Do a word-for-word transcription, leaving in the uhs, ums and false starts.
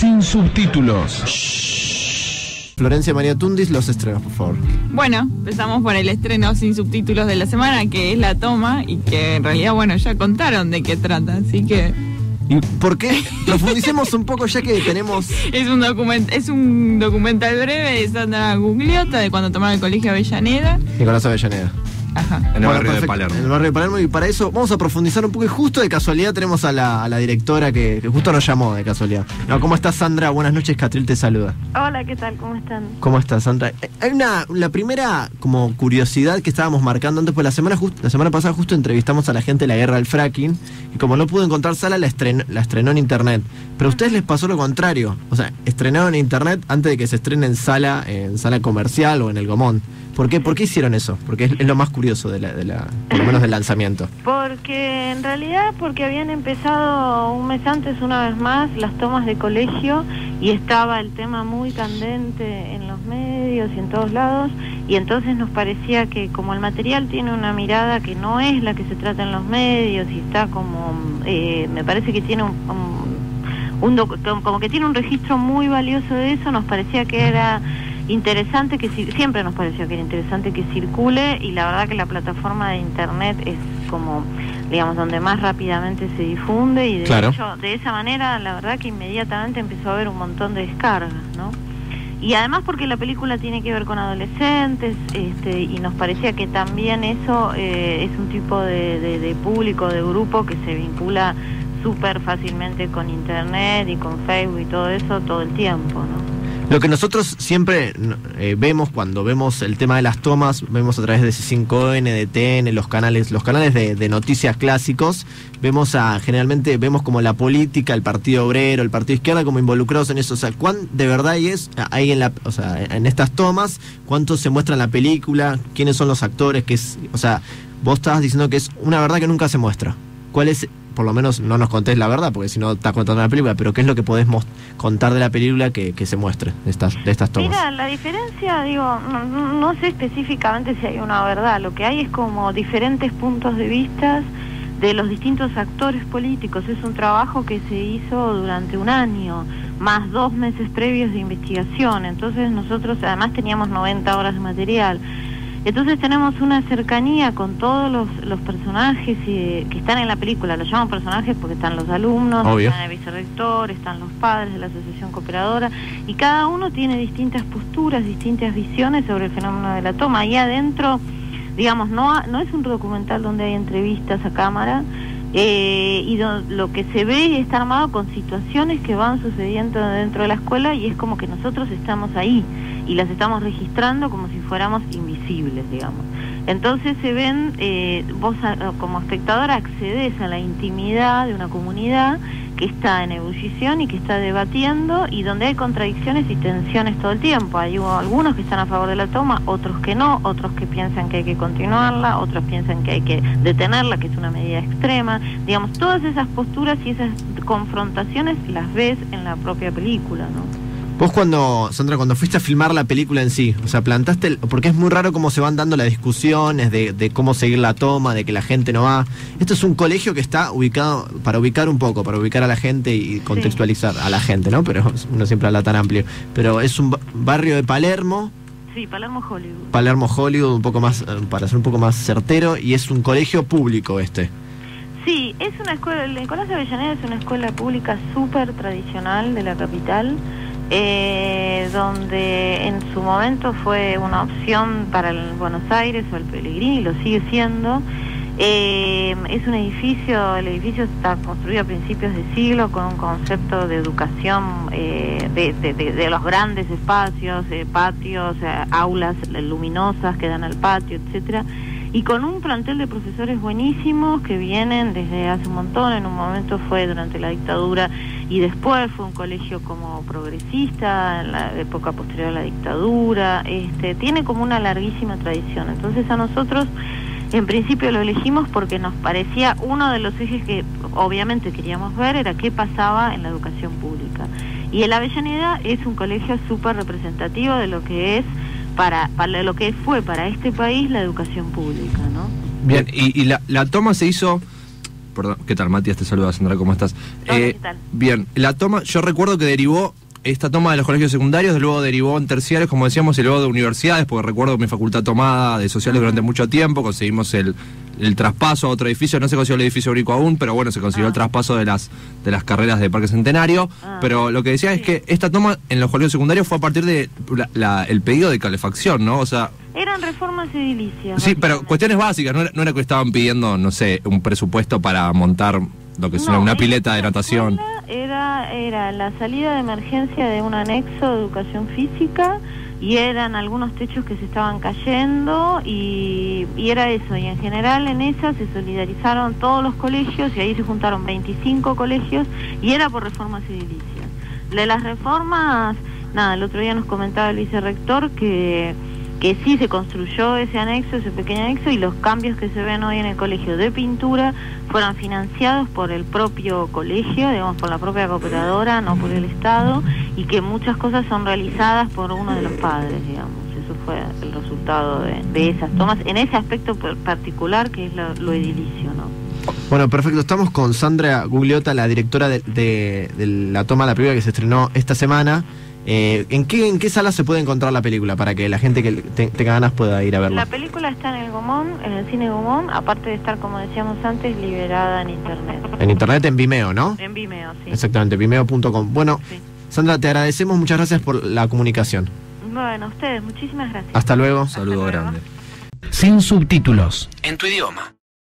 Sin Subtítulos. Shh. Florencia María Tundis, los estrenos, por favor. Bueno, empezamos por el estreno Sin Subtítulos de la semana, que es La Toma, y que en realidad, bueno, ya contaron de qué trata, así que... ¿Por qué? Profundicemos un poco, ya que tenemos... Es un, document es un documental breve de Sandra Gugliotta, de cuando tomaron el colegio Avellaneda. Nicolás Avellaneda. Ajá. En el bueno, barrio perfecto, de Palermo. En el barrio de Palermo, y para eso vamos a profundizar un poco, y justo de casualidad tenemos a la, a la directora que, que justo nos llamó de casualidad. No, ¿cómo estás, Sandra? Buenas noches, Catriel te saluda. Hola, ¿qué tal? ¿Cómo están? ¿Cómo estás, Sandra? Eh, hay una, la primera como curiosidad que estábamos marcando antes, pues la semana, just, la semana pasada justo entrevistamos a la gente de la guerra del fracking, y como no pudo encontrar sala, la estrenó, la estrenó en internet. Pero a ustedes les pasó lo contrario, o sea, estrenaron en internet antes de que se estrene en sala, en sala comercial o en el Gaumont. ¿Por qué? ¿Por qué hicieron eso? Porque es, es lo más curioso, de la, de la, por lo menos del lanzamiento. Porque en realidad, porque habían empezado un mes antes, una vez más, las tomas de colegio, y estaba el tema muy candente en los medios y en todos lados, y entonces nos parecía que como el material tiene una mirada que no es la que se trata en los medios, y está como, eh, me parece que tiene un... un, un docu como que tiene un registro muy valioso de eso, nos parecía que era... interesante que siempre nos pareció que era interesante que circule, y la verdad que la plataforma de internet es como, digamos, donde más rápidamente se difunde, y de claro. hecho de esa manera la verdad que inmediatamente empezó a haber un montón de descargas, ¿no? Y además porque la película tiene que ver con adolescentes, este, y nos parecía que también eso eh, es un tipo de, de, de público, de grupo que se vincula súper fácilmente con internet y con Facebook y todo eso todo el tiempo, ¿no? Lo que nosotros siempre eh, vemos cuando vemos el tema de las tomas, vemos a través de C cinco N, de T N, los canales, los canales de, de noticias clásicos, vemos a, generalmente vemos como la política, el Partido Obrero, el Partido Izquierda como involucrados en eso. O sea, ¿cuán de verdad hay, es, hay en la, o sea, en estas tomas? ¿Cuánto se muestra en la película? ¿Quiénes son los actores? Que es, o sea, vos estabas diciendo que es una verdad que nunca se muestra. ¿Cuál es? Por lo menos no nos contés la verdad, porque si no estás contando la película, pero ¿qué es lo que podés contar de la película que, que se muestre de estas, de estas tomas? Mira, la diferencia, digo, no, no sé específicamente si hay una verdad, lo que hay es como diferentes puntos de vista de los distintos actores políticos. Es un trabajo que se hizo durante un año, más dos meses previos de investigación, entonces nosotros además teníamos noventa horas de material. Entonces tenemos una cercanía con todos los, los personajes y, que están en la película. Los llaman personajes porque están los alumnos, Obvio. están el vicerrector, están los padres de la asociación cooperadora, y cada uno tiene distintas posturas, distintas visiones sobre el fenómeno de la toma. Ahí adentro, digamos, no, no es un documental donde hay entrevistas a cámara, eh, y do, lo que se ve está armado con situaciones que van sucediendo dentro de la escuela, y es como que nosotros estamos ahí y las estamos registrando como si fuéramos invisibles, digamos. Entonces se ven, eh, vos a, como espectadora accedes a la intimidad de una comunidad que está en ebullición y que está debatiendo, y donde hay contradicciones y tensiones todo el tiempo. Hay algunos que están a favor de la toma, otros que no, otros que piensan que hay que continuarla, otros piensan que hay que detenerla, que es una medida extrema. Digamos, todas esas posturas y esas confrontaciones las ves en la propia película, ¿no? Vos cuando, Sandra, cuando fuiste a filmar la película en sí, o sea, plantaste, el, porque es muy raro cómo se van dando las discusiones de, de cómo seguir la toma, de que la gente no va. Esto es un colegio que está ubicado, para ubicar un poco, para ubicar a la gente y contextualizar sí. a la gente, ¿no? Pero uno siempre habla tan amplio. Pero es un barrio de Palermo. Sí, Palermo-Hollywood. Palermo-Hollywood, un poco más, para ser un poco más certero, y es un colegio público este. Sí, es una escuela, el Nicolás Avellaneda es una escuela pública súper tradicional de la capital. Eh, donde en su momento fue una opción para el Buenos Aires o el Pellegrini, lo sigue siendo. Eh, es un edificio, el edificio está construido a principios de siglo con un concepto de educación eh, de, de, de, de los grandes espacios, eh, patios, eh, aulas luminosas que dan al patio, etcétera, y con un plantel de profesores buenísimos que vienen desde hace un montón. En un momento fue durante la dictadura y después fue un colegio como progresista en la época posterior a la dictadura. Este, tiene como una larguísima tradición. Entonces a nosotros en principio lo elegimos porque nos parecía uno de los ejes que obviamente queríamos ver era qué pasaba en la educación pública, y el Avellaneda es un colegio súper representativo de lo que es Para, para lo que fue para este país la educación pública, ¿no? Bien, y, y la, la toma se hizo, perdón. ¿Qué tal, Matias? Te saluda, Sandra, ¿cómo estás? Hola, eh, ¿qué tal? Bien, la toma, yo recuerdo que derivó, esta toma de los colegios secundarios, luego derivó en terciarios, como decíamos, y luego de universidades, porque recuerdo mi facultad tomada de sociales durante mucho tiempo, conseguimos el, el traspaso a otro edificio, no se consiguió el edificio único aún, pero bueno, se consiguió ah. el traspaso de las de las carreras de Parque Centenario, ah. pero lo que decía sí. es que esta toma en los colegios secundarios fue a partir de la, la, el pedido de calefacción, ¿no? O sea... Eran reformas edilicias. Sí, pero cuestiones básicas, no era, no era que estaban pidiendo, no sé, un presupuesto para montar lo que es no, una, una pileta de natación. Era, era la salida de emergencia de un anexo de educación física y eran algunos techos que se estaban cayendo y, y era eso, y en general en esa se solidarizaron todos los colegios y ahí se juntaron veinticinco colegios y era por reformas edilicias. De las reformas, nada, el otro día nos comentaba el vicerrector que... que sí se construyó ese anexo, ese pequeño anexo, y los cambios que se ven hoy en el colegio de pintura fueron financiados por el propio colegio, digamos, por la propia cooperadora, no por el Estado, y que muchas cosas son realizadas por uno de los padres, digamos. Eso fue el resultado de, de esas tomas, en ese aspecto particular que es lo, lo edilicio, ¿no? Bueno, perfecto. Estamos con Sandra Gugliotta, la directora de, de, de la toma, la película que se estrenó esta semana. Eh, ¿en qué, en qué sala se puede encontrar la película para que la gente que te, tenga ganas pueda ir a verla? La película está en el Gaumont, en el cine Gaumont, aparte de estar, como decíamos antes, liberada en internet. En internet, en Vimeo, ¿no? En Vimeo, sí. Exactamente, vimeo punto com. Bueno, sí. Sandra, te agradecemos, muchas gracias por la comunicación. Bueno, a ustedes, muchísimas gracias. Hasta luego. Saludo grande. Sin subtítulos. En tu idioma.